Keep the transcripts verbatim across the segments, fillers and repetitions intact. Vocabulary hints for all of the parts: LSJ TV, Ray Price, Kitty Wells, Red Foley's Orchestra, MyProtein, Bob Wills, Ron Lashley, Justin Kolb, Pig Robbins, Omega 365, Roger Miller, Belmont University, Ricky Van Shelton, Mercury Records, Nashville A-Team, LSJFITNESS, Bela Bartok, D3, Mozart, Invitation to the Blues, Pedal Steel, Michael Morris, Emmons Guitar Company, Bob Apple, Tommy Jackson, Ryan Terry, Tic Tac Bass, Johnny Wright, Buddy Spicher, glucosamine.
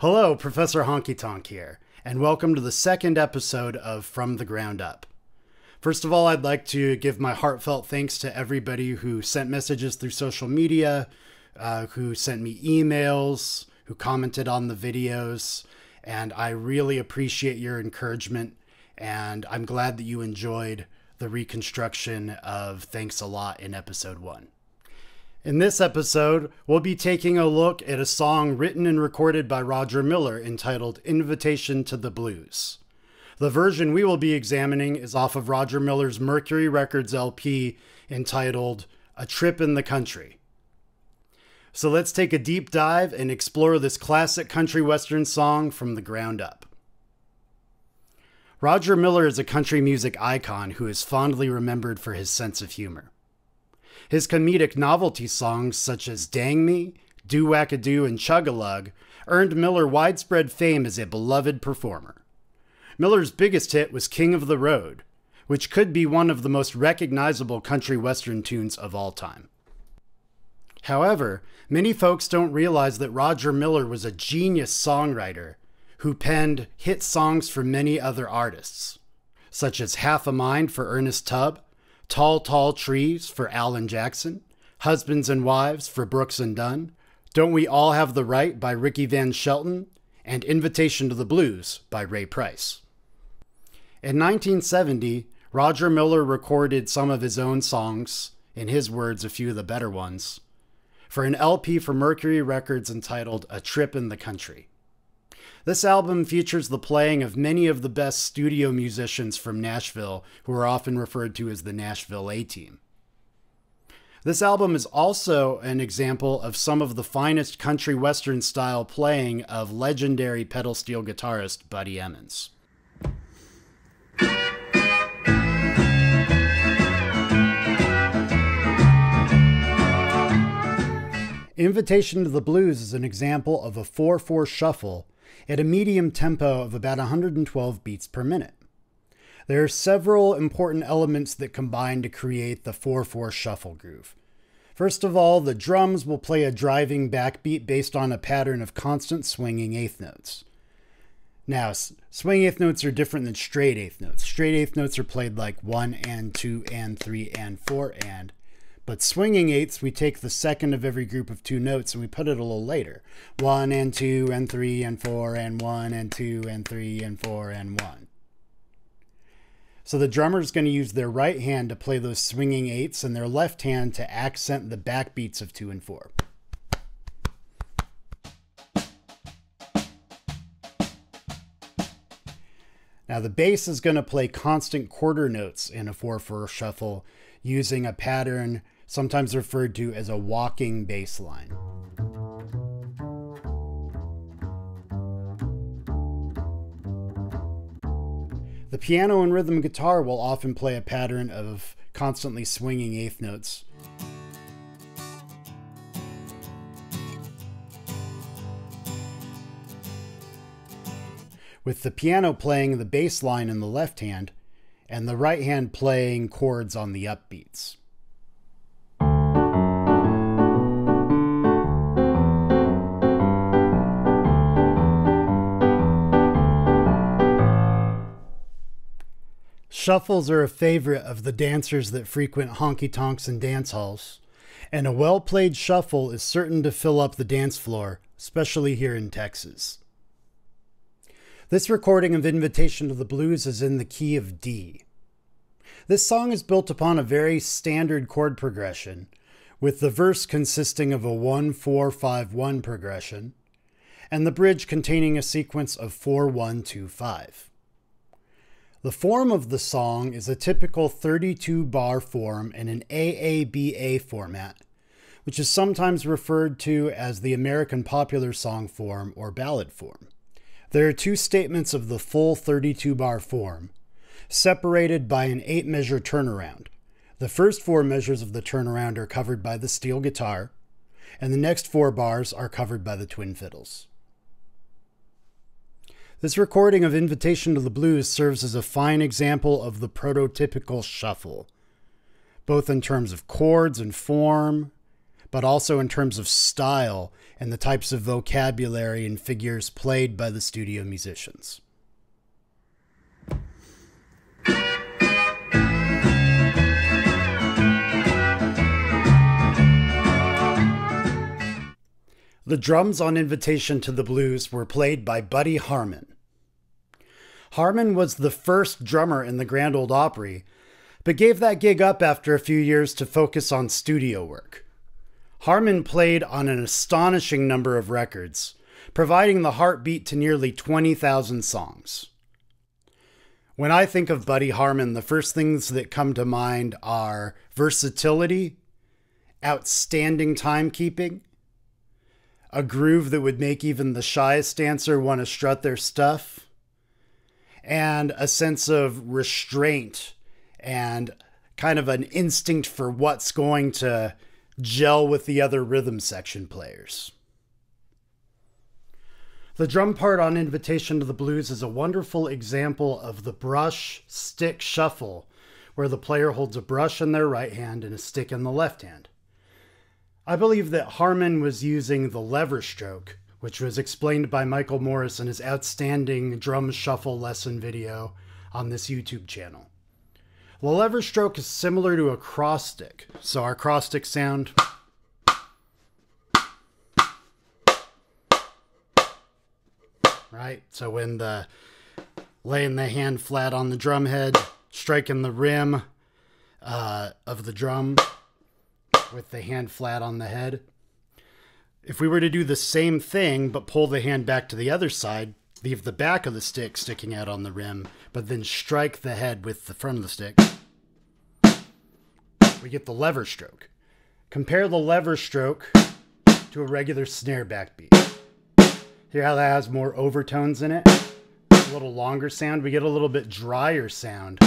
Hello, Professor Honky Tonk here, and welcome to the second episode of From the Ground Up. First of all, I'd like to give my heartfelt thanks to everybody who sent messages through social media, uh, who sent me emails, who commented on the videos, and I really appreciate your encouragement, and I'm glad that you enjoyed the reconstruction of Thanks a Lot in episode one. In this episode, we'll be taking a look at a song written and recorded by Roger Miller entitled Invitation to the Blues. The version we will be examining is off of Roger Miller's Mercury Records L P entitled A Trip in the Country. So let's take a deep dive and explore this classic country western song from the ground up. Roger Miller is a country music icon who is fondly remembered for his sense of humor. His comedic novelty songs such as Dang Me, Do Wack-a-Doo, and Chug-a-Lug earned Miller widespread fame as a beloved performer. Miller's biggest hit was King of the Road, which could be one of the most recognizable country western tunes of all time. However, many folks don't realize that Roger Miller was a genius songwriter who penned hit songs for many other artists, such as Half a Mind for Ernest Tubb, Tall, Tall Trees for Alan Jackson, Husbands and Wives for Brooks and Dunn, Don't We All Have the Right by Ricky Van Shelton, and Invitation to the Blues by Ray Price. In nineteen seventy, Roger Miller recorded some of his own songs, in his words, a few of the better ones, for an L P for Mercury Records entitled A Trip in the Country. This album features the playing of many of the best studio musicians from Nashville, who are often referred to as the Nashville A-Team. This album is also an example of some of the finest country western style playing of legendary pedal steel guitarist Buddy Emmons. Invitation to the Blues is an example of a four four shuffle at a medium tempo of about one hundred twelve beats per minute. There are several important elements that combine to create the four four shuffle groove. First of all, the drums will play a driving backbeat based on a pattern of constant swinging eighth notes. Now, swing eighth notes are different than straight eighth notes. Straight eighth notes are played like one and two and three and four and. But swinging eighths, we take the second of every group of two notes and we put it a little later. One and two and three and four and one and two and three and four and one. So the drummer is going to use their right hand to play those swinging eighths and their left hand to accent the backbeats of two and four. Now the bass is going to play constant quarter notes in a four four shuffle using a pattern sometimes referred to as a walking bass line. The piano and rhythm guitar will often play a pattern of constantly swinging eighth notes. With the piano playing the bass line in the left hand and the right hand playing chords on the upbeats. Shuffles are a favorite of the dancers that frequent honky tonks and dance halls, and a well-played shuffle is certain to fill up the dance floor, especially here in Texas. This recording of Invitation to the Blues is in the key of D. This song is built upon a very standard chord progression, with the verse consisting of a one four five one progression, and the bridge containing a sequence of four one two five. The form of the song is a typical thirty-two bar form in an A A B A format, which is sometimes referred to as the American popular song form or ballad form. There are two statements of the full thirty-two bar form, separated by an eight measure turnaround. The first four measures of the turnaround are covered by the steel guitar, and the next four bars are covered by the twin fiddles. This recording of Invitation to the Blues serves as a fine example of the prototypical shuffle, both in terms of chords and form, but also in terms of style and the types of vocabulary and figures played by the studio musicians. The drums on Invitation to the Blues were played by Buddy Harman. Harman was the first drummer in the Grand Ole Opry, but gave that gig up after a few years to focus on studio work. Harman played on an astonishing number of records, providing the heartbeat to nearly twenty thousand songs. When I think of Buddy Harman, the first things that come to mind are versatility, outstanding timekeeping, a groove that would make even the shyest dancer want to strut their stuff, and a sense of restraint and kind of an instinct for what's going to gel with the other rhythm section players. The drum part on Invitation to the Blues is a wonderful example of the brush stick shuffle, where the player holds a brush in their right hand and a stick in the left hand. I believe that Harman was using the lever stroke, which was explained by Michael Morris in his outstanding drum shuffle lesson video on this YouTube channel. The lever stroke is similar to a cross stick, so our cross stick sound right? So when the laying the hand flat on the drum head, striking the rim uh, of the drum with the hand flat on the head. If we were to do the same thing, but pull the hand back to the other side, leave the back of the stick sticking out on the rim, but then strike the head with the front of the stick, we get the lever stroke. Compare the lever stroke to a regular snare backbeat. Hear how that has more overtones in it? A little longer sound. We get a little bit drier sound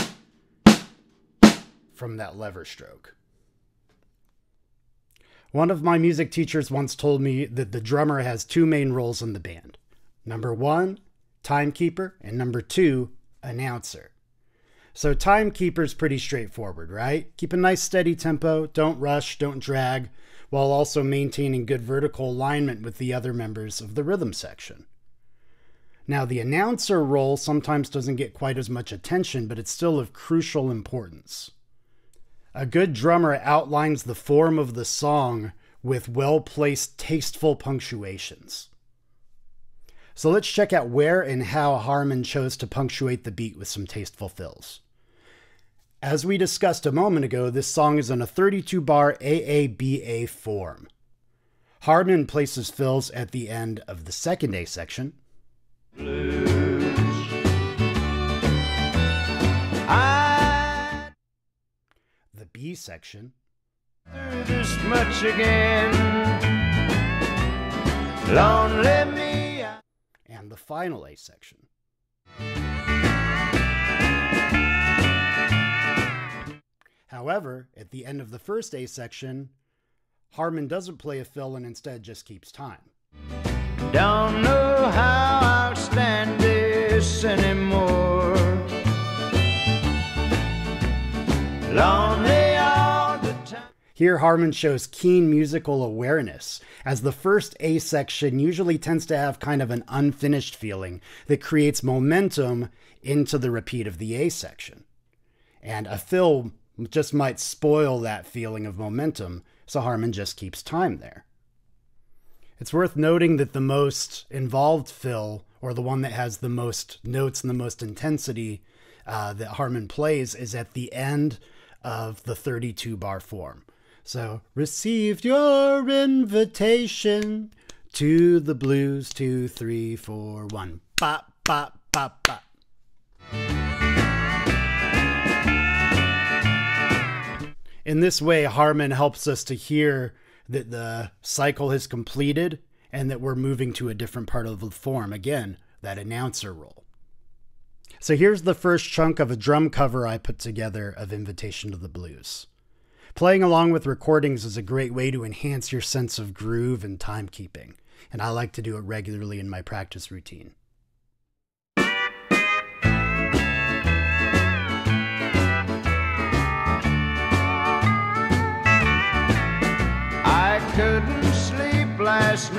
from that lever stroke. One of my music teachers once told me that the drummer has two main roles in the band. Number one, timekeeper, and number two, announcer. So timekeeper's pretty straightforward, right? Keep a nice steady tempo, don't rush, don't drag, while also maintaining good vertical alignment with the other members of the rhythm section. Now, the announcer role sometimes doesn't get quite as much attention, but it's still of crucial importance. A good drummer outlines the form of the song with well-placed, tasteful punctuations. So let's check out where and how Harman chose to punctuate the beat with some tasteful fills. As we discussed a moment ago, this song is in a thirty-two bar A A B A form. Harman places fills at the end of the second A section. Blues. I... The B section. Through this much again. Lonely me. And the final A section. However, at the end of the first A section, Harman doesn't play a fill and instead just keeps time. Don't know how I'll stand this anymore. Lonely all the time. Here Harman shows keen musical awareness, as the first A section usually tends to have kind of an unfinished feeling that creates momentum into the repeat of the A section. And a fill just might spoil that feeling of momentum, so Harman just keeps time there. It's worth noting that the most involved fill, or the one that has the most notes and the most intensity uh, that Harman plays, is at the end of the thirty-two bar form. So, received your invitation to the blues, two, three, four, one. Bop, bop, bop, bop. In this way, Harman helps us to hear that the cycle has completed and that we're moving to a different part of the form. Again, that announcer role. So here's the first chunk of a drum cover I put together of Invitation to the Blues. Playing along with recordings is a great way to enhance your sense of groove and timekeeping, and I like to do it regularly in my practice routine. I could last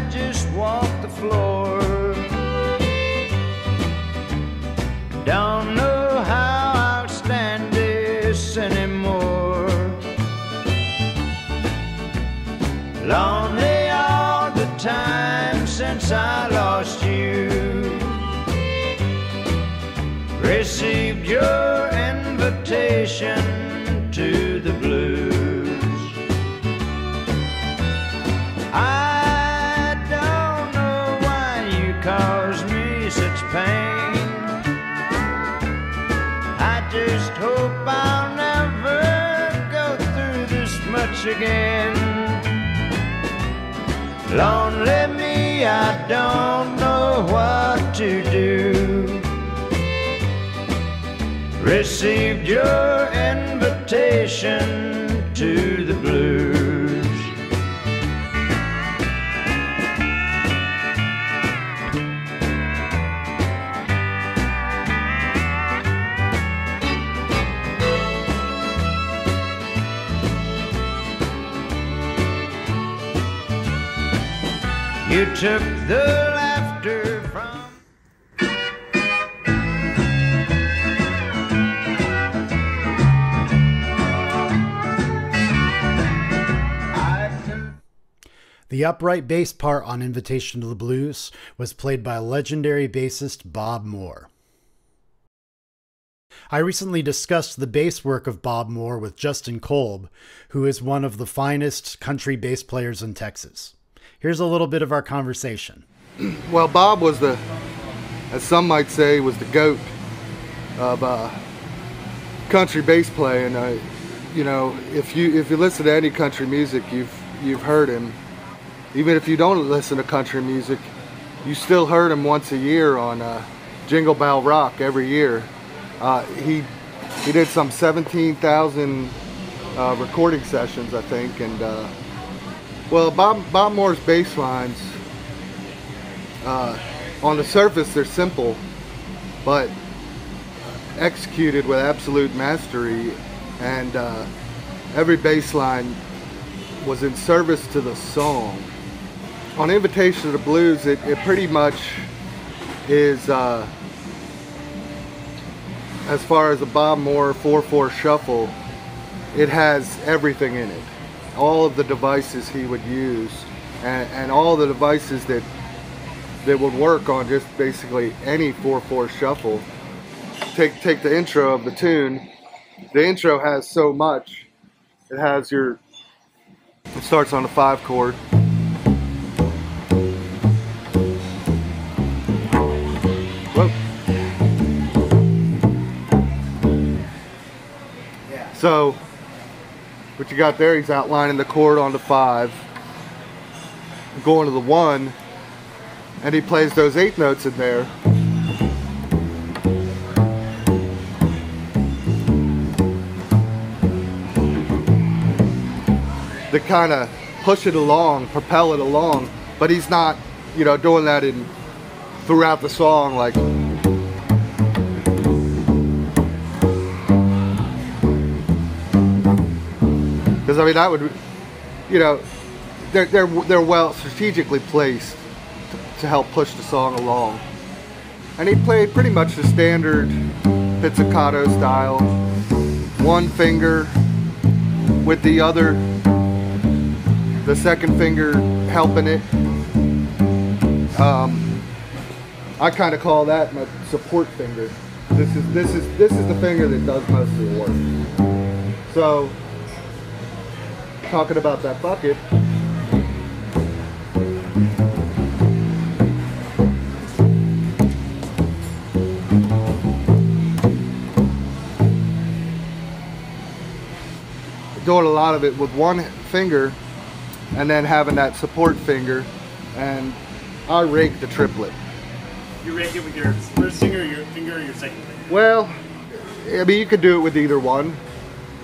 night just walked the floor. Don't know how I'll stand this anymore. Lonely all the time since I lost you. Received your invitation to the blues. I don't know why you caused me such pain. I just hope I'll never go through this much again. Lonely me, I don't know what to do. Received your invitation to the blues. You took the laughter from The upright bass part on Invitation to the Blues was played by legendary bassist Bob Moore. I recently discussed the bass work of Bob Moore with Justin Kolb, who is one of the finest country bass players in Texas. Here's a little bit of our conversation. Well, Bob was the, as some might say, was the GOAT of uh, country bass playing. Uh, you know, if you if you listen to any country music, you've you've heard him. Even if you don't listen to country music, you still heard him once a year on uh, Jingle Bell Rock every year. Uh, he he did some seventeen thousand uh, recording sessions, I think, and. Uh, Well, Bob, Bob Moore's bass lines, uh, on the surface they're simple, but executed with absolute mastery, and uh, every bass line was in service to the song. On Invitation to the Blues, it, it pretty much is, uh, as far as a Bob Moore four four shuffle, it has everything in it. All of the devices he would use, and, and all the devices that that would work on just basically any four four shuffle. Take take the intro of the tune. The intro has so much. It has your. It starts on a five chord. Whoa. Yeah. So. What you got there, he's outlining the chord on the five, going to the one, and he plays those eighth notes in there. They kind of push it along, propel it along, but he's not, you know, doing that in throughout the song like. Because I mean, I would, you know, they're they're they're well strategically placed to, to help push the song along. And he played pretty much the standard pizzicato style, one finger with the other, the second finger helping it. Um, I kind of call that my support finger. This is this is this is the finger that does most of the work. So. Talking about that bucket. Doing a lot of it with one finger and then having that support finger, and I rake the triplet. You rake it with your first finger, your finger, or your second finger? Well, I mean, you could do it with either one.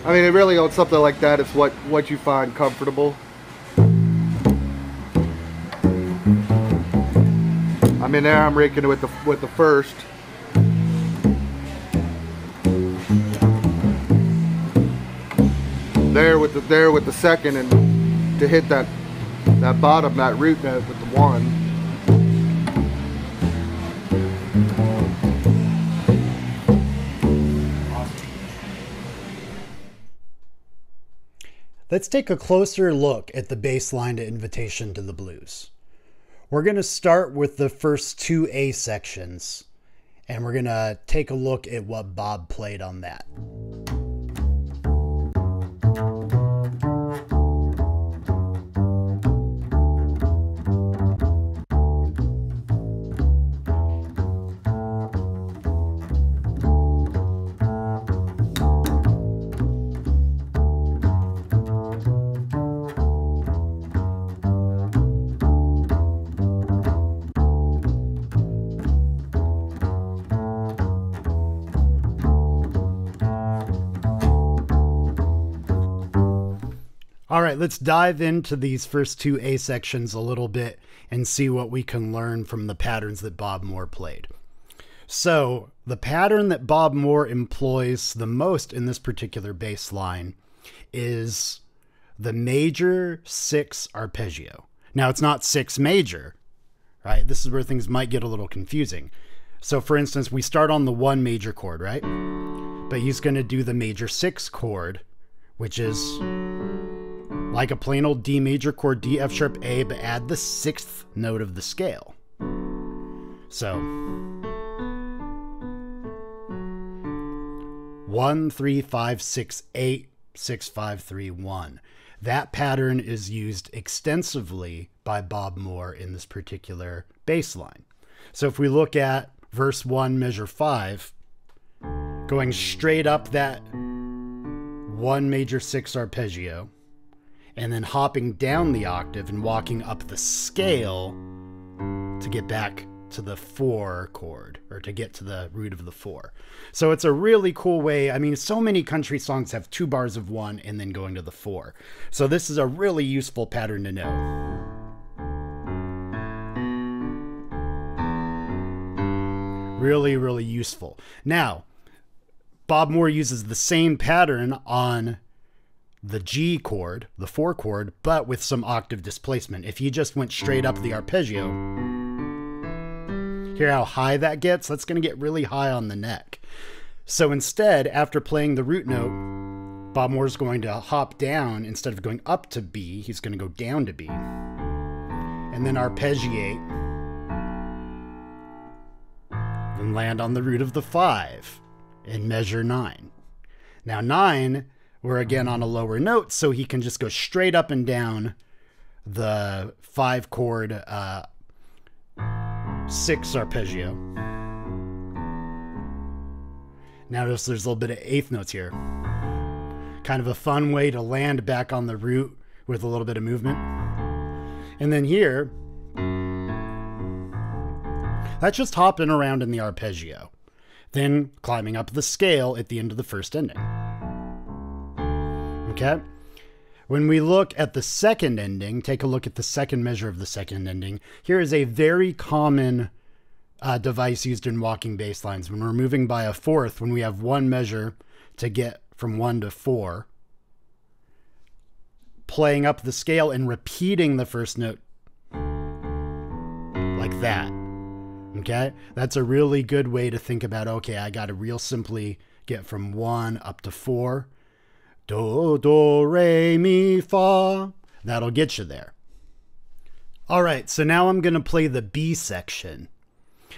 I mean, it really on something like that, it's what, what you find comfortable. I mean, there I'm raking it with the, with the first. There with the, there with the second, and to hit that that bottom, that root note with the one. Let's take a closer look at the bass line to Invitation to the Blues. We're going to start with the first two A sections, and we're going to take a look at what Bob played on that. All right, let's dive into these first two A sections a little bit and see what we can learn from the patterns that Bob Moore played. So the pattern that Bob Moore employs the most in this particular bass line is the major six arpeggio. Now it's not six major, right? This is where things might get a little confusing. So for instance, we start on the one major chord, right? But he's gonna do the major six chord, which is like a plain old D major chord, D, F sharp, A, but add the sixth note of the scale. So, one, three, five, six, eight, six, five, three, one. That pattern is used extensively by Bob Moore in this particular bass line. So if we look at verse one, measure five, going straight up that one major six arpeggio, and then hopping down the octave and walking up the scale to get back to the four chord, or to get to the root of the four. So it's a really cool way. I mean, so many country songs have two bars of one and then going to the four. So this is a really useful pattern to know. Really, really useful. Now, Bob Moore uses the same pattern on the G chord, the four chord, but with some octave displacement. If you just went straight up the arpeggio, hear how high that gets? That's going to get really high on the neck. So instead, after playing the root note, Bob Moore's going to hop down. Instead of going up to B, he's going to go down to B, and then arpeggiate, then land on the root of the five and measure nine. Now nine, we're again on a lower note, so he can just go straight up and down the five chord uh, six arpeggio. Now notice there's a little bit of eighth notes here. Kind of a fun way to land back on the root with a little bit of movement. And then here, that's just hopping around in the arpeggio, then climbing up the scale at the end of the first ending. Okay. When we look at the second ending, take a look at the second measure of the second ending. Here is a very common uh, device used in walking bass lines. When we're moving by a fourth, when we have one measure to get from one to four, playing up the scale and repeating the first note like that. Okay. That's a really good way to think about, okay, I got to real simply get from one up to four. Do, do, re, mi, fa. That'll get you there. All right, so now I'm going to play the B section.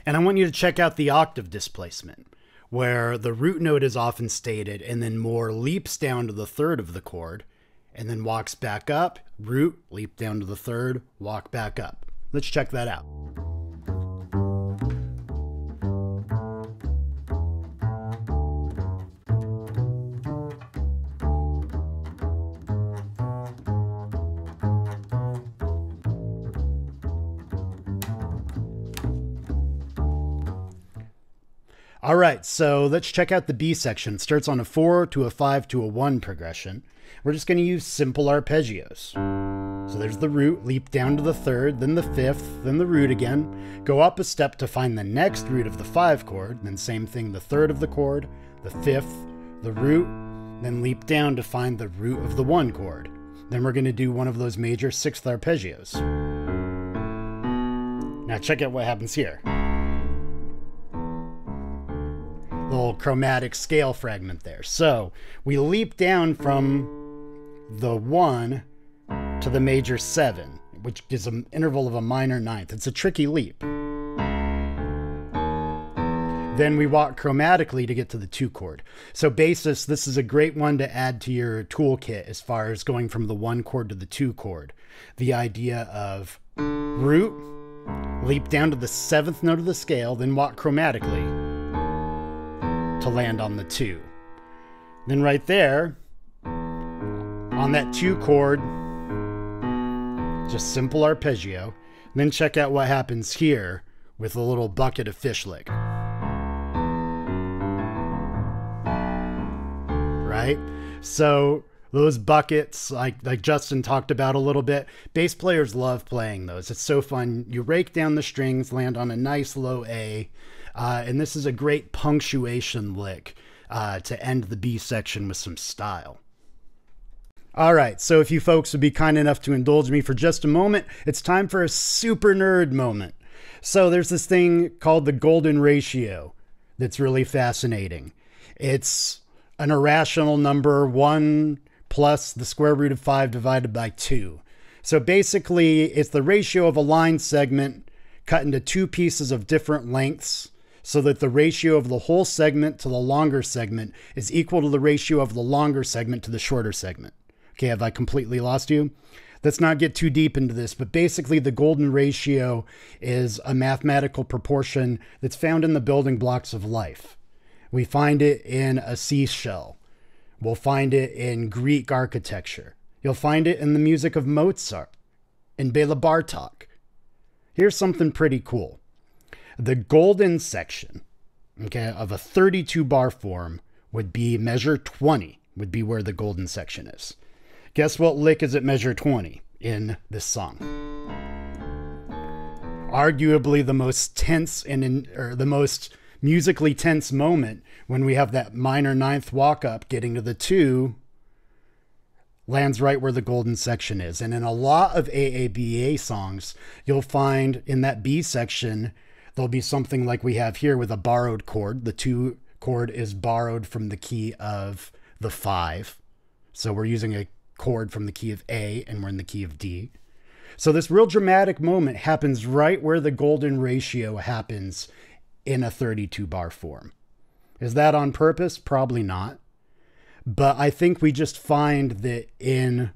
And I want you to check out the octave displacement, where the root note is often stated, and then Moore leaps down to the third of the chord, and then walks back up, root, leap down to the third, walk back up. Let's check that out. All right, so let's check out the B section. It starts on a four to a five to a one progression. We're just going to use simple arpeggios. So there's the root, leap down to the third, then the fifth, then the root again. Go up a step to find the next root of the five chord, then same thing, the third of the chord, the fifth, the root, then leap down to find the root of the one chord. Then we're going to do one of those major sixth arpeggios. Now check out what happens here. Little chromatic scale fragment there. So we leap down from the one to the major seven, which is an interval of a minor ninth. It's a tricky leap. Then we walk chromatically to get to the two chord. So bassist, this is a great one to add to your toolkit as far as going from the one chord to the two chord. The idea of root, leap down to the seventh note of the scale, then walk chromatically to land on the two. Then right there, on that two chord, just simple arpeggio. Then check out what happens here with a little bucket of fish lick. Right? So those buckets, like, like Justin talked about a little bit, bass players love playing those. It's so fun. You rake down the strings, land on a nice low A, uh, and this is a great punctuation lick uh, to end the B section with some style. All right, so if you folks would be kind enough to indulge me for just a moment, it's time for a super nerd moment. So there's this thing called the golden ratio that's really fascinating. It's an irrational number, one plus the square root of five divided by two. So basically, it's the ratio of a line segment cut into two pieces of different lengths, so that the ratio of the whole segment to the longer segment is equal to the ratio of the longer segment to the shorter segment. Okay, have I completely lost you? Let's not get too deep into this, but basically the golden ratio is a mathematical proportion that's found in the building blocks of life. We find it in a seashell. We'll find it in Greek architecture. You'll find it in the music of Mozart, in Bela Bartok. Here's something pretty cool. The golden section, okay, of a thirty-two bar form would be measure twenty, would be where the golden section is. Guess what lick is at measure twenty in this song? Arguably the most tense and in, or the most musically tense moment, when we have that minor ninth walk up getting to the two, lands right where the golden section is. And in a lot of A A B A songs, you'll find in that B section, there'll be something like we have here with a borrowed chord. The two chord is borrowed from the key of the five. So we're using a chord from the key of A, and we're in the key of D. So this real dramatic moment happens right where the golden ratio happens in a thirty-two bar form. Is that on purpose? Probably not. But I think we just find that in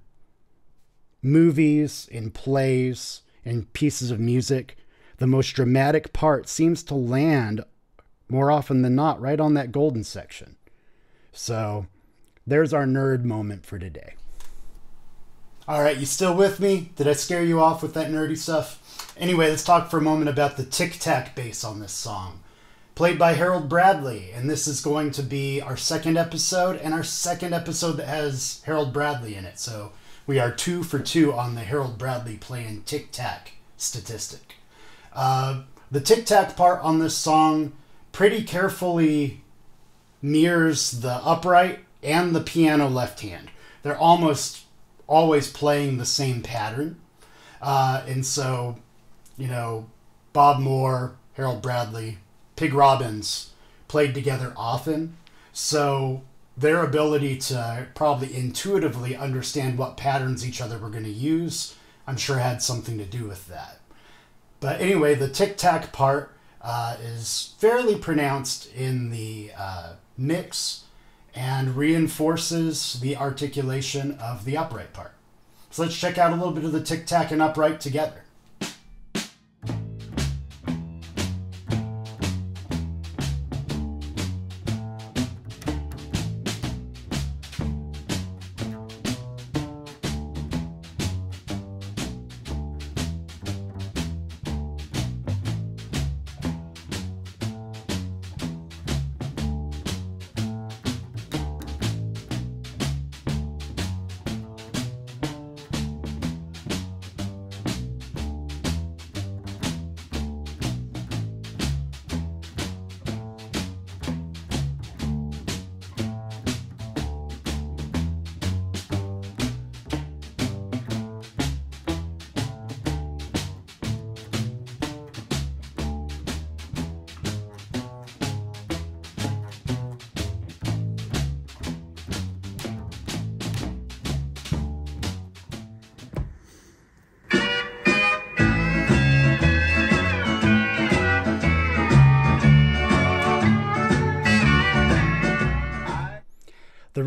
movies, in plays, in pieces of music, the most dramatic part seems to land more often than not right on that golden section. So there's our nerd moment for today. All right, you still with me? Did I scare you off with that nerdy stuff? Anyway, let's talk for a moment about the tic-tac bass on this song, played by Harold Bradley. And this is going to be our second episode, and our second episode that has Harold Bradley in it. So we are two for two on the Harold Bradley playing tic-tac statistic. Uh, the tic-tac part on this song pretty carefully mirrors the upright and the piano left hand. They're almost always playing the same pattern. Uh, and so, you know, Bob Moore, Harold Bradley, Pig Robbins played together often. So their ability to probably intuitively understand what patterns each other were going to use, I'm sure had something to do with that. But anyway, the tic-tac part uh, is fairly pronounced in the uh, mix, and reinforces the articulation of the upright part. So let's check out a little bit of the tic-tac and upright together.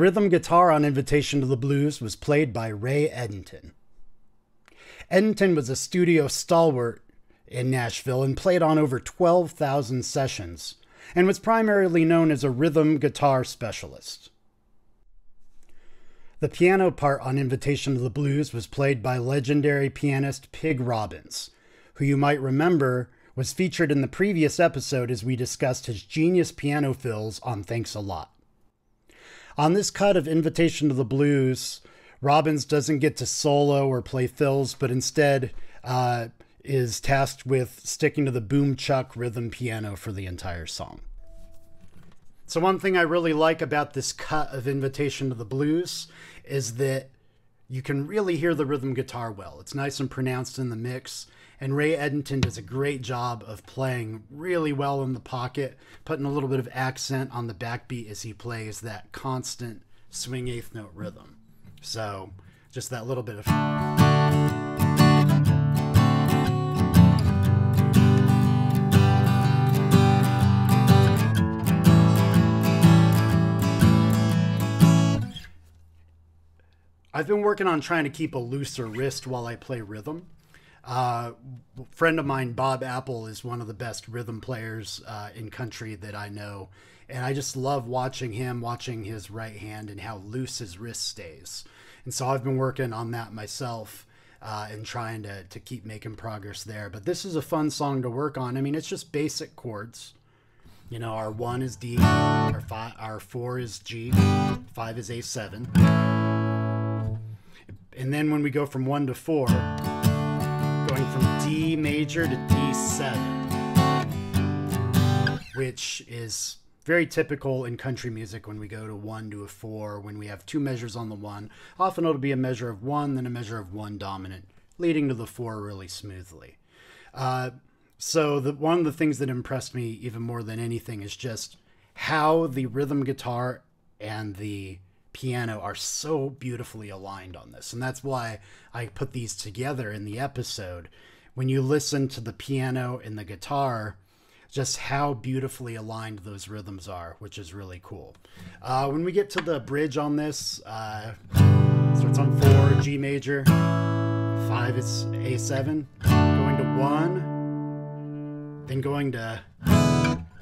rhythm guitar on Invitation to the Blues was played by Ray Edenton. Edenton was a studio stalwart in Nashville and played on over twelve thousand sessions, and was primarily known as a rhythm guitar specialist. The piano part on Invitation to the Blues was played by legendary pianist Pig Robbins, who you might remember was featured in the previous episode as we discussed his genius piano fills on Thanks a Lot. On this cut of Invitation to the Blues, Robbins doesn't get to solo or play fills, but instead uh, is tasked with sticking to the boom chuck rhythm piano for the entire song. So one thing I really like about this cut of Invitation to the Blues is that you can really hear the rhythm guitar well. It's nice and pronounced in the mix, and Ray Edenton does a great job of playing really well in the pocket, putting a little bit of accent on the backbeat as he plays that constant swing eighth note rhythm. So just that little bit of... I've been working on trying to keep a looser wrist while I play rhythm. Uh, a friend of mine, Bob Apple, is one of the best rhythm players uh, in country that I know. And I just love watching him, watching his right hand and how loose his wrist stays. And so I've been working on that myself uh, and trying to, to keep making progress there. But this is a fun song to work on. I mean, it's just basic chords. You know, our one is D, our, five, our four is G, five is A seven. And then when we go from one to four, going from D major to D seven, which is very typical in country music when we go to one to a four, when we have two measures on the one. Often it'll be a measure of one, then a measure of one dominant, leading to the four really smoothly. Uh, so the, one of the things that impressed me even more than anything is just how the rhythm guitar and the piano are so beautifully aligned on this, and that's why I put these together in the episode. When you listen to the piano and the guitar, just how beautifully aligned those rhythms are, which is really cool. Uh, when we get to the bridge on this, uh, starts on four, G major, five is A seven, going to one, then going to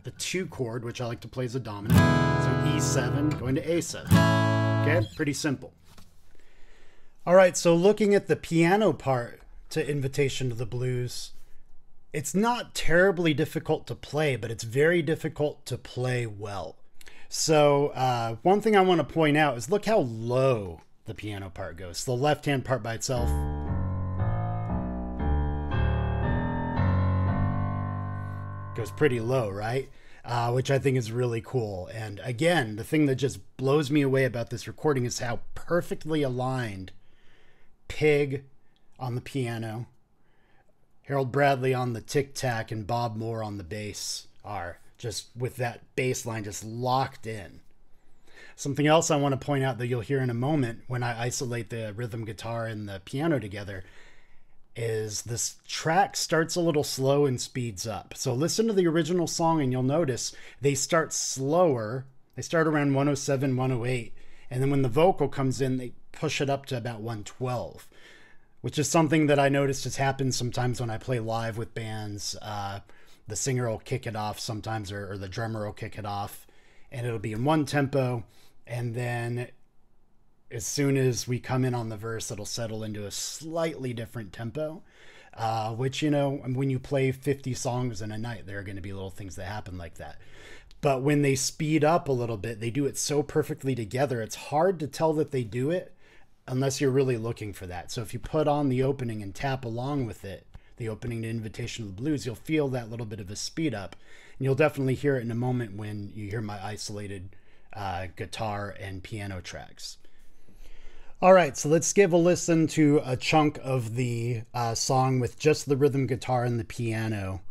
the two chord, which I like to play as a dominant, so E seven, going to A seven. Okay, pretty simple. All right, so looking at the piano part to Invitation to the Blues, it's not terribly difficult to play, but it's very difficult to play well. So uh, one thing I want to point out is look how low the piano part goes. The left-hand part by itself. Goes pretty low, right? Uh, which I think is really cool. And again, the thing that just blows me away about this recording is how perfectly aligned Pig on the piano, Harold Bradley on the tic-tac, and Bob Moore on the bass are, just with that bass line just locked in. Something else I want to point out that you'll hear in a moment when I isolate the rhythm guitar and the piano together is this track starts a little slow and speeds up. So listen to the original song and you'll notice they start slower. They start around one oh seven, one oh eight. And then when the vocal comes in, they push it up to about one twelve, which is something that I noticed has happened sometimes when I play live with bands. Uh, the singer will kick it off sometimes, or, or the drummer will kick it off, and it'll be in one tempo. And then as soon as we come in on the verse, it'll settle into a slightly different tempo, uh, which, you know, when you play fifty songs in a night, there are going to be little things that happen like that. But when they speed up a little bit, they do it so perfectly together. It's hard to tell that they do it unless you're really looking for that. So if you put on the opening and tap along with it, the opening to Invitation to the Blues, you'll feel that little bit of a speed up, and you'll definitely hear it in a moment when you hear my isolated uh, guitar and piano tracks. All right, so let's give a listen to a chunk of the uh, song with just the rhythm guitar and the piano.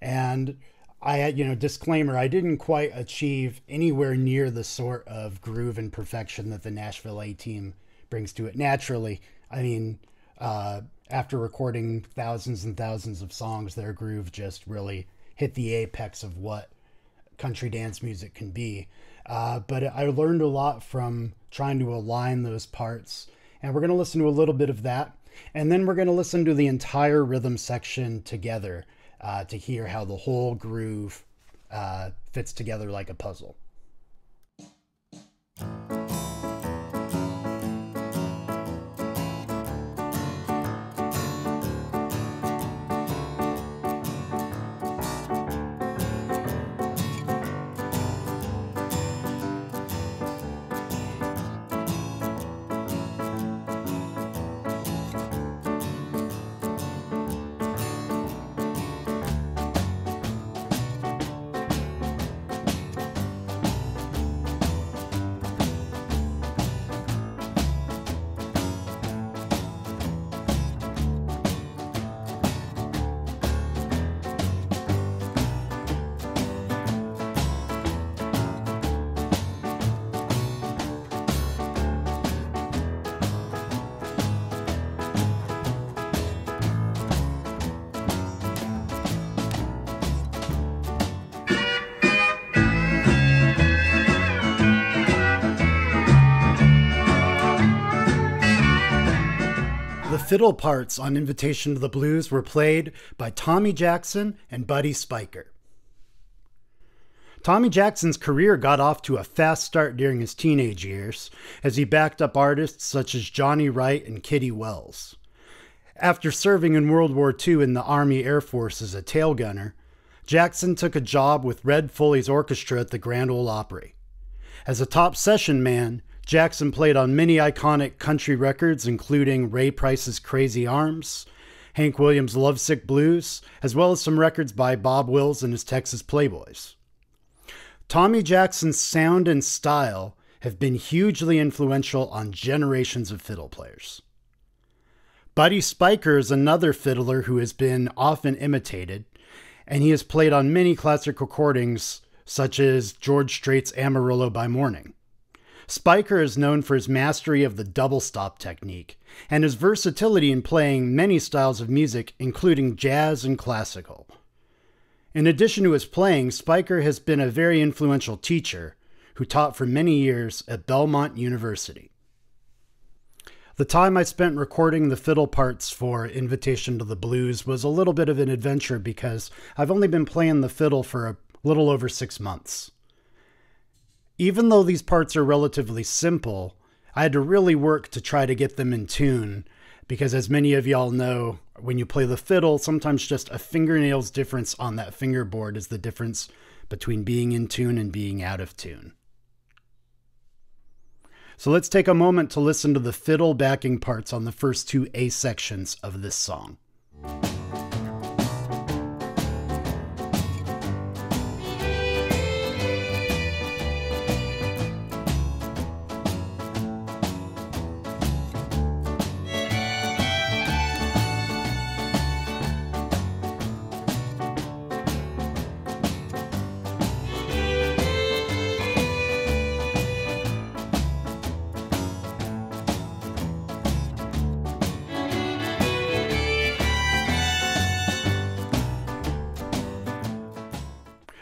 And I, you know, disclaimer, I didn't quite achieve anywhere near the sort of groove and perfection that the Nashville A-Team brings to it naturally. I mean, uh, after recording thousands and thousands of songs, their groove just really hit the apex of what country dance music can be. Uh, but I learned a lot from trying to align those parts. And we're going to listen to a little bit of that. And then we're going to listen to the entire rhythm section together uh, to hear how the whole groove uh, fits together like a puzzle. Fiddle parts on Invitation to the Blues were played by Tommy Jackson and Buddy Spicher. Tommy Jackson's career got off to a fast start during his teenage years, as he backed up artists such as Johnny Wright and Kitty Wells. After serving in World War Two in the Army Air Force as a tail gunner, Jackson took a job with Red Foley's Orchestra at the Grand Ole Opry. As a top session man, Jackson played on many iconic country records, including Ray Price's Crazy Arms, Hank Williams' Lovesick Blues, as well as some records by Bob Wills and his Texas Playboys. Tommy Jackson's sound and style have been hugely influential on generations of fiddle players. Buddy Spicher is another fiddler who has been often imitated, and he has played on many classic recordings, such as George Strait's Amarillo by Morning. Spicher is known for his mastery of the double stop technique and his versatility in playing many styles of music, including jazz and classical. In addition to his playing, Spicher has been a very influential teacher who taught for many years at Belmont University. The time I spent recording the fiddle parts for Invitation to the Blues was a little bit of an adventure because I've only been playing the fiddle for a little over six months. Even though these parts are relatively simple, I had to really work to try to get them in tune because, as many of y'all know, when you play the fiddle, sometimes just a fingernail's difference on that fingerboard is the difference between being in tune and being out of tune. So let's take a moment to listen to the fiddle backing parts on the first two A sections of this song.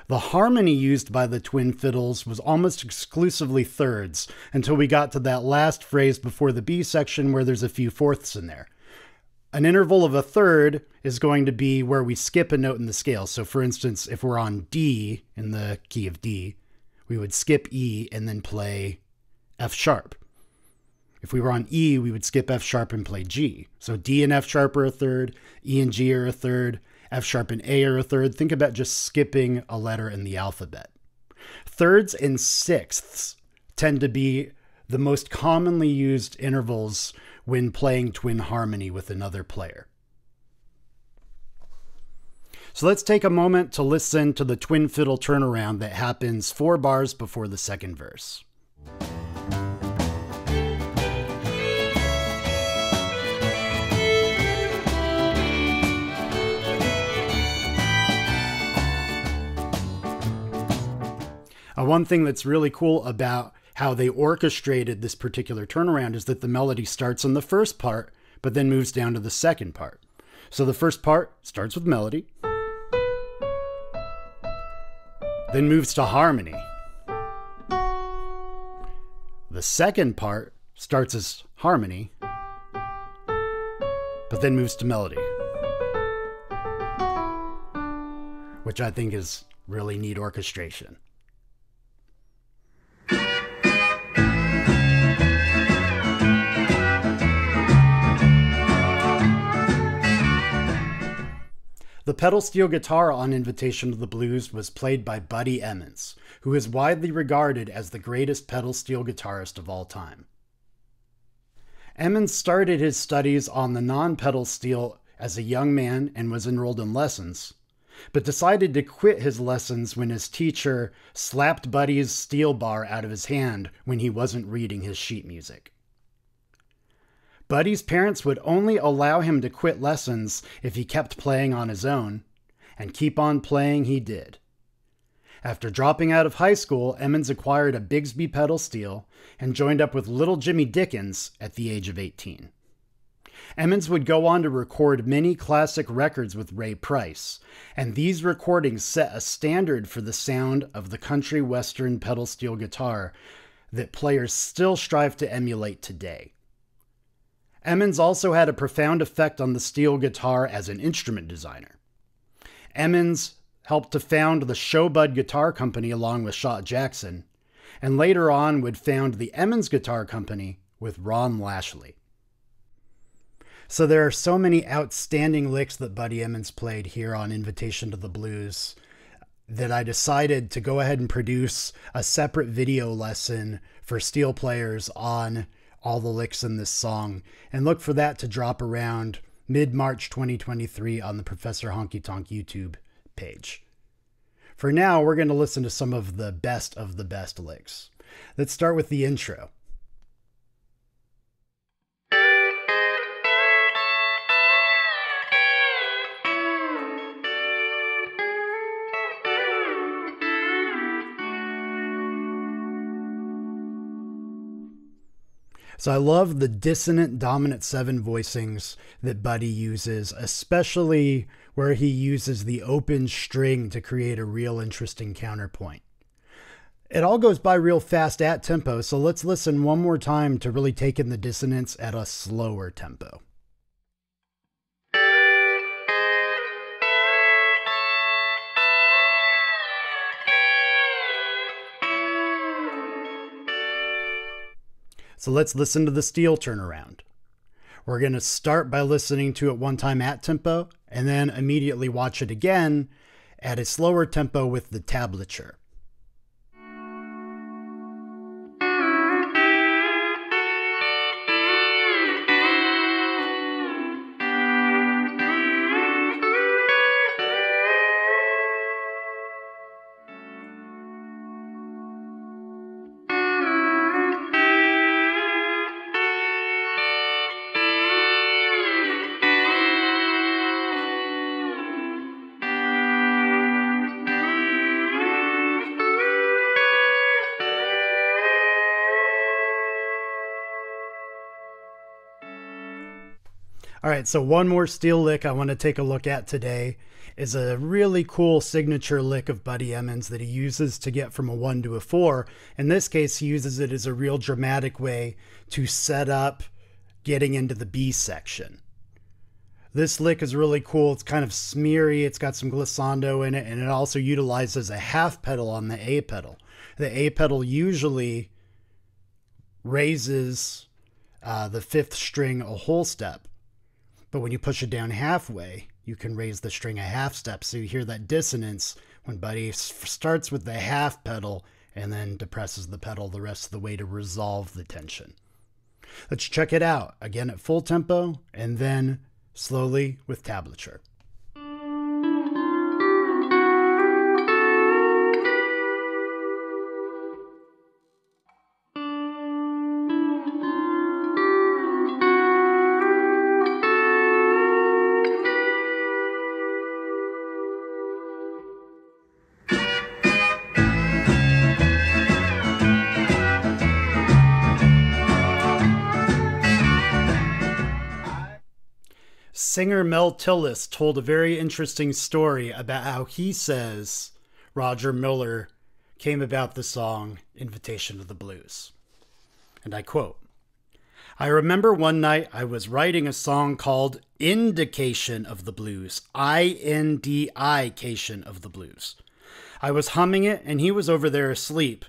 The harmony used by the twin fiddles was almost exclusively thirds until we got to that last phrase before the B section where there's a few fourths in there. An interval of a third is going to be where we skip a note in the scale. So for instance, if we're on D in the key of D, we would skip E and then play F sharp. If we were on E, we would skip F sharp and play G. So D and F sharp are a third, E and G are a third, F sharp and A are a third. Think about just skipping a letter in the alphabet. Thirds and sixths tend to be the most commonly used intervals when playing twin harmony with another player. So let's take a moment to listen to the twin fiddle turnaround that happens four bars before the second verse. Uh, one thing that's really cool about how they orchestrated this particular turnaround is that the melody starts in the first part, but then moves down to the second part. So the first part starts with melody, then moves to harmony, The second part starts as harmony, but then moves to melody, which I think is really neat orchestration. The pedal steel guitar on Invitation to the Blues was played by Buddy Emmons, who is widely regarded as the greatest pedal steel guitarist of all time. Emmons started his studies on the non-pedal steel as a young man and was enrolled in lessons, but decided to quit his lessons when his teacher slapped Buddy's steel bar out of his hand when he wasn't reading his sheet music. Buddy's parents would only allow him to quit lessons if he kept playing on his own, and keep on playing he did. After dropping out of high school, Emmons acquired a Bigsby pedal steel and joined up with Little Jimmy Dickens at the age of eighteen. Emmons would go on to record many classic records with Ray Price, and these recordings set a standard for the sound of the country western pedal steel guitar that players still strive to emulate today. Emmons also had a profound effect on the steel guitar as an instrument designer. Emmons helped to found the Showbud Guitar Company along with Shot Jackson, and later on would found the Emmons Guitar Company with Ron Lashley. So there are so many outstanding licks that Buddy Emmons played here on Invitation to the Blues that I decided to go ahead and produce a separate video lesson for steel players on all the licks in this song, and look for that to drop around mid March twenty twenty-three on the Professor Honky Tonk YouTube page. For now, we're going to listen to some of the best of the best licks. Let's start with the intro. So I love the dissonant dominant seven voicings that Buddy uses, especially where he uses the open string to create a real interesting counterpoint. It all goes by real fast at tempo, so let's listen one more time to really take in the dissonance at a slower tempo. So let's listen to the steel turnaround. We're going to start by listening to it one time at tempo and then immediately watch it again at a slower tempo with the tablature. All right, so one more steel lick I want to take a look at today is a really cool signature lick of Buddy Emmons that he uses to get from a one to a four. In this case, he uses it as a real dramatic way to set up getting into the B section. This lick is really cool. It's kind of smeary. It's got some glissando in it, and it also utilizes a half pedal on the A pedal. The A pedal usually raises uh, the fifth string a whole step. But when you push it down halfway, you can raise the string a half step. So you hear that dissonance when Buddy starts with the half pedal and then depresses the pedal the rest of the way to resolve the tension. Let's check it out again at full tempo and then slowly with tablature. Singer Mel Tillis told a very interesting story about how he says Roger Miller came about the song Invitation to the Blues. and I quote, "I remember one night I was writing a song called Indication of the Blues, I N D I-cation of the blues. I was humming it, and he was over there asleep,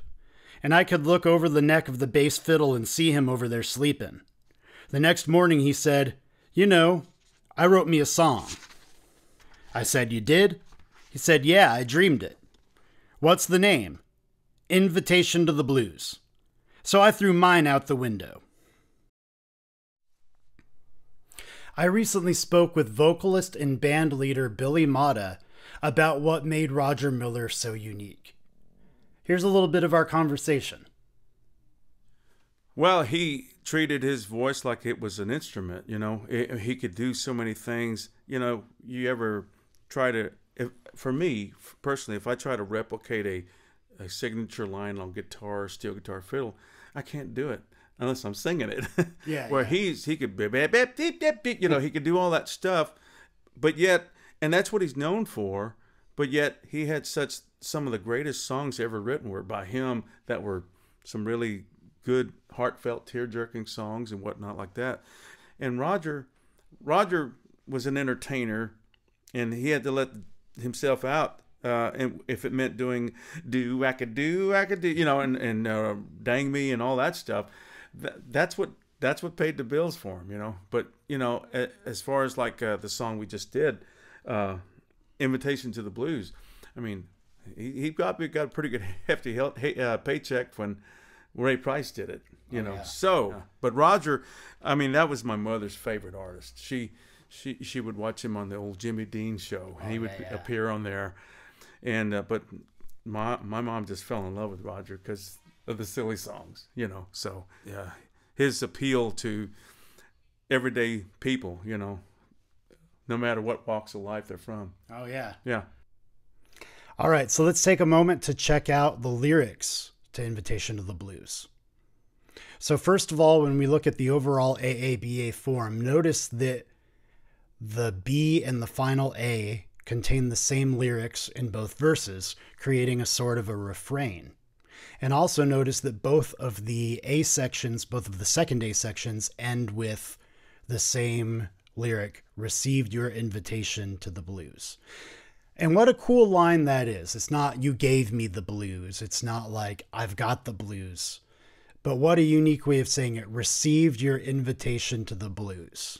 and I could look over the neck of the bass fiddle and see him over there sleeping. The next morning he said, 'You know, I wrote me a song.' I said, 'You did?' He said, 'Yeah, I dreamed it.' 'What's the name?' 'Invitation to the Blues.' So I threw mine out the window." I recently spoke with vocalist and band leader Billy Mata about what made Roger Miller so unique. Here's a little bit of our conversation. Well, he treated his voice like it was an instrument, you know. It, he could do so many things. You know, you ever try to, if, for me personally, if I try to replicate a, a signature line on guitar, steel guitar, fiddle, I can't do it. Unless I'm singing it. Yeah. Where yeah. he's he could, you know, he could do all that stuff, but yet, and that's what he's known for. But yet, he had such some of the greatest songs ever written were by him, that were some really good, heartfelt, tear-jerking songs and whatnot like that. And Roger, Roger was an entertainer, and he had to let himself out. Uh, and if it meant doing do I could do I could do, you know, and and uh, dang me and all that stuff. That's what that's what paid the bills for him, you know. But you know, as far as like uh, the song we just did, uh, "Invitation to the Blues," I mean, he he got got a pretty good hefty help, uh, paycheck when Ray Price did it, you oh, know. Yeah. So, yeah. But Roger, I mean, that was my mother's favorite artist. She she she would watch him on the old Jimmy Dean show, and oh, he would yeah, yeah. appear on there. And uh, but my my mom just fell in love with Roger because of the silly songs, you know. So yeah, his appeal to everyday people, you know, no matter what walks of life they're from. Oh yeah. Yeah. All right, so let's take a moment to check out the lyrics to Invitation to the Blues. So first of all, when we look at the overall A A B A form, notice that the B and the final A contain the same lyrics in both verses, creating a sort of a refrain. And also notice that both of the A sections, both of the second A sections, end with the same lyric, "Received your invitation to the blues." And what a cool line that is. It's not, "You gave me the blues." It's not like, "I've got the blues." But what a unique way of saying it, "Received your invitation to the blues."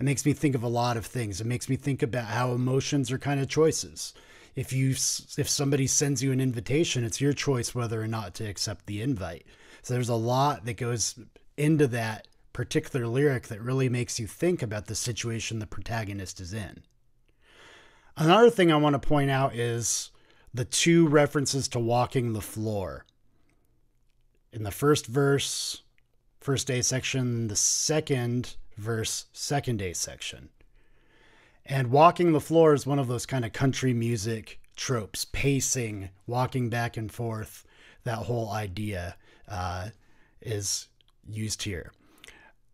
It makes me think of a lot of things. It makes me think about how emotions are kind of choices. If you, if somebody sends you an invitation, it's your choice whether or not to accept the invite. So there's a lot that goes into that particular lyric that really makes you think about the situation the protagonist is in. Another thing I want to point out is the two references to walking the floor. In the first verse, first A section, the second verse, second A section. And walking the floor is one of those kind of country music tropes, pacing, walking back and forth. That whole idea uh, is used here.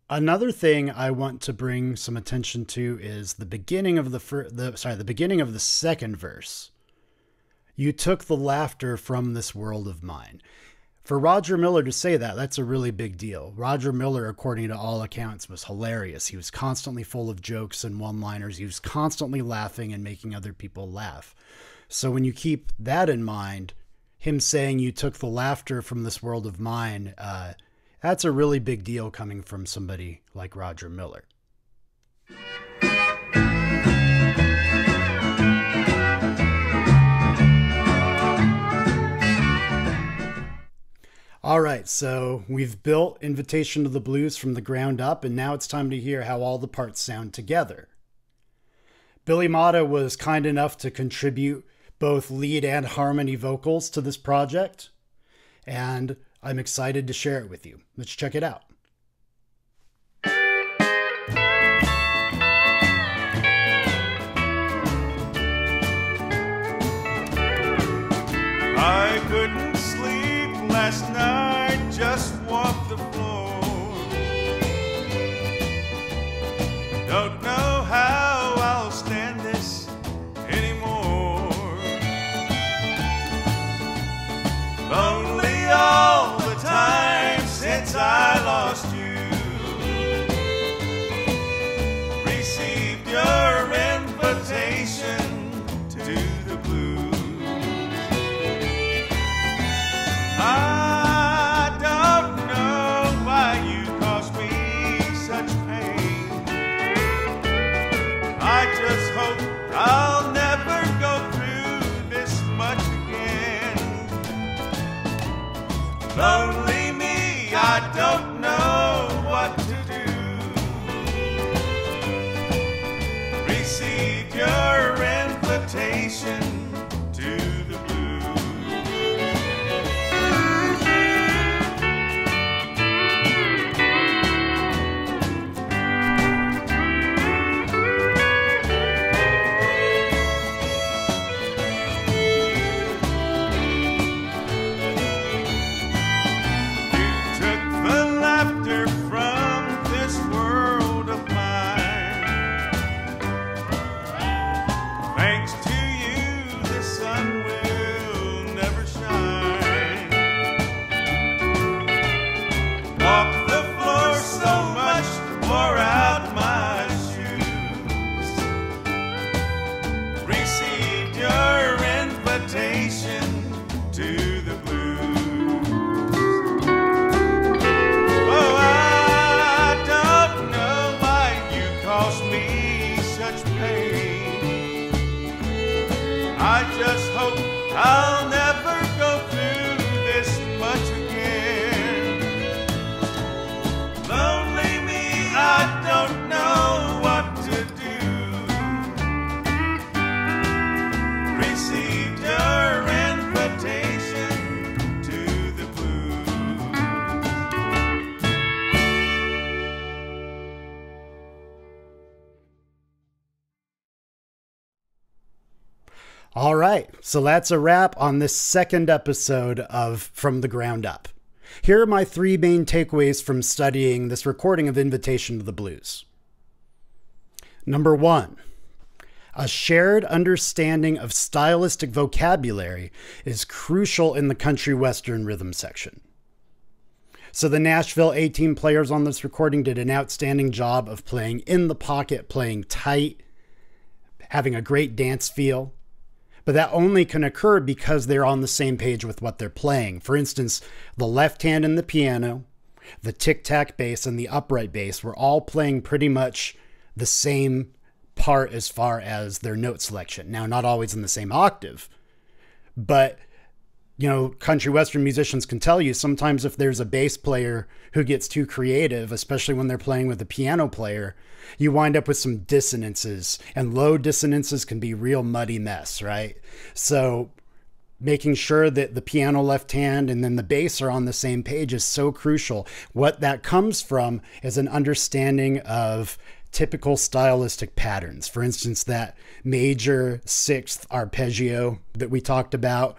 Another thing I want to bring some attention to is the beginning of the first, the, sorry, the beginning of the second verse. "You took the laughter from this world of mine." For Roger Miller to say that, that's a really big deal. Roger Miller, according to all accounts, was hilarious. He was constantly full of jokes and one-liners. He was constantly laughing and making other people laugh. So when you keep that in mind, him saying "you took the laughter from this world of mine," uh, that's a really big deal coming from somebody like Roger Miller. All right, so we've built Invitation to the Blues from the ground up, and now it's time to hear how all the parts sound together. Billy Mata was kind enough to contribute both lead and harmony vocals to this project, and I'm excited to share it with you. Let's check it out. I couldn't sleep last night. Just walk the floor. Don't know how I'll stand this anymore. Lonely all the time since I Lonely me, I don't know what to do. Received your invitation to the I'll never go through this much again. Lonely me, I don't know what to do. Received your invitation to the blues. All right. So that's a wrap on this second episode of From the Ground Up. Here are my three main takeaways from studying this recording of Invitation to the Blues. Number one, a shared understanding of stylistic vocabulary is crucial in the country western rhythm section. So the Nashville A-Team players on this recording did an outstanding job of playing in the pocket, playing tight, having a great dance feel. But that only can occur because they're on the same page with what they're playing. For instance, the left hand in the piano, the tic-tac bass, and the upright bass were all playing pretty much the same part as far as their note selection. Now, not always in the same octave, but, you know, country western musicians can tell you sometimes if there's a bass player who gets too creative, especially when they're playing with a piano player, you wind up with some dissonances, and low dissonances can be real muddy mess, right? So making sure that the piano left hand and then the bass are on the same page is so crucial. What that comes from is an understanding of typical stylistic patterns. For instance, that major sixth arpeggio that we talked about,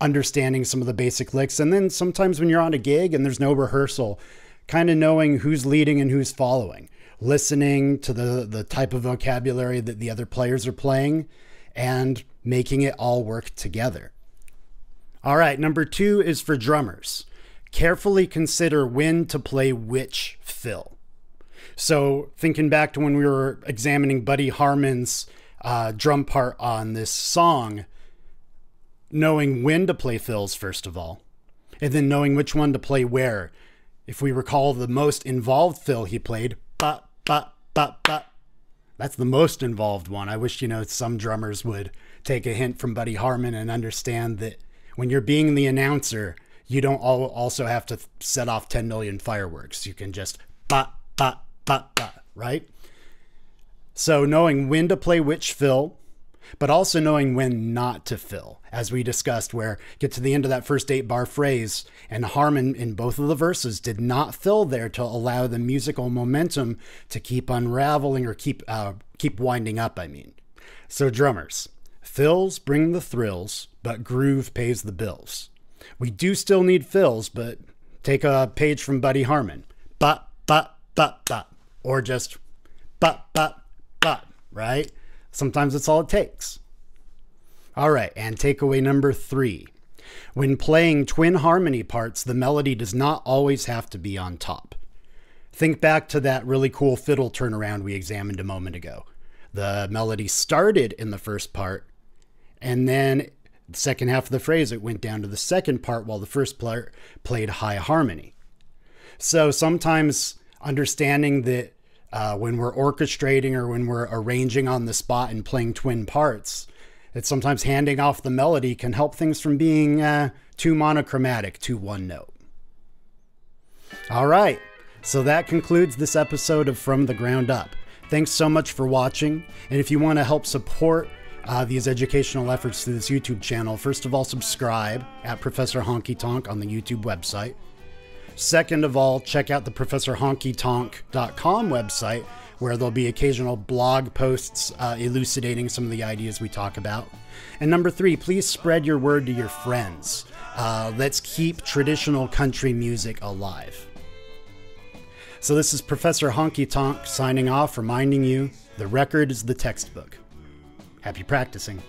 understanding some of the basic licks. And then sometimes when you're on a gig and there's no rehearsal, kind of knowing who's leading and who's following, listening to the, the type of vocabulary that the other players are playing and making it all work together. All right, number two is for drummers. Carefully consider when to play which fill. So thinking back to when we were examining Buddy Harman's uh, drum part on this song, knowing when to play fills first of all, and then knowing which one to play where. If we recall the most involved fill he played, ba, ba, ba, ba. That's the most involved one. I wish, you know, some drummers would take a hint from Buddy Harman and understand that when you're being the announcer, you don't all also have to set off ten million fireworks. You can just ba, ba, ba, ba, right? So knowing when to play which fill, but also knowing when not to fill, as we discussed, where get to the end of that first eight bar phrase and Harman in both of the verses did not fill there to allow the musical momentum to keep unraveling or keep, uh, keep winding up, I mean. So drummers, fills bring the thrills, but groove pays the bills. We do still need fills, but take a page from Buddy Harman. Ba, ba, ba, ba, or just ba, ba, ba, right? Sometimes it's all it takes. All right, and takeaway number three. When playing twin harmony parts, the melody does not always have to be on top. Think back to that really cool fiddle turnaround we examined a moment ago. The melody started in the first part, and then the second half of the phrase, it went down to the second part while the first part played high harmony. So sometimes understanding that Uh, when we're orchestrating or when we're arranging on the spot and playing twin parts, It's sometimes handing off the melody can help things from being uh, too monochromatic, too one note. All right, so that concludes this episode of From the Ground Up. Thanks so much for watching, and if you want to help support Uh, these educational efforts through this YouTube channel, first of all, subscribe at Professor Honky Tonk on the YouTube website. Second of all, check out the Professor Honky Tonk dot com website, where there'll be occasional blog posts uh, elucidating some of the ideas we talk about. And number three, please spread your word to your friends. Uh, let's keep traditional country music alive. So this is Professor Honky Tonk signing off, reminding you the record is the textbook. Happy practicing.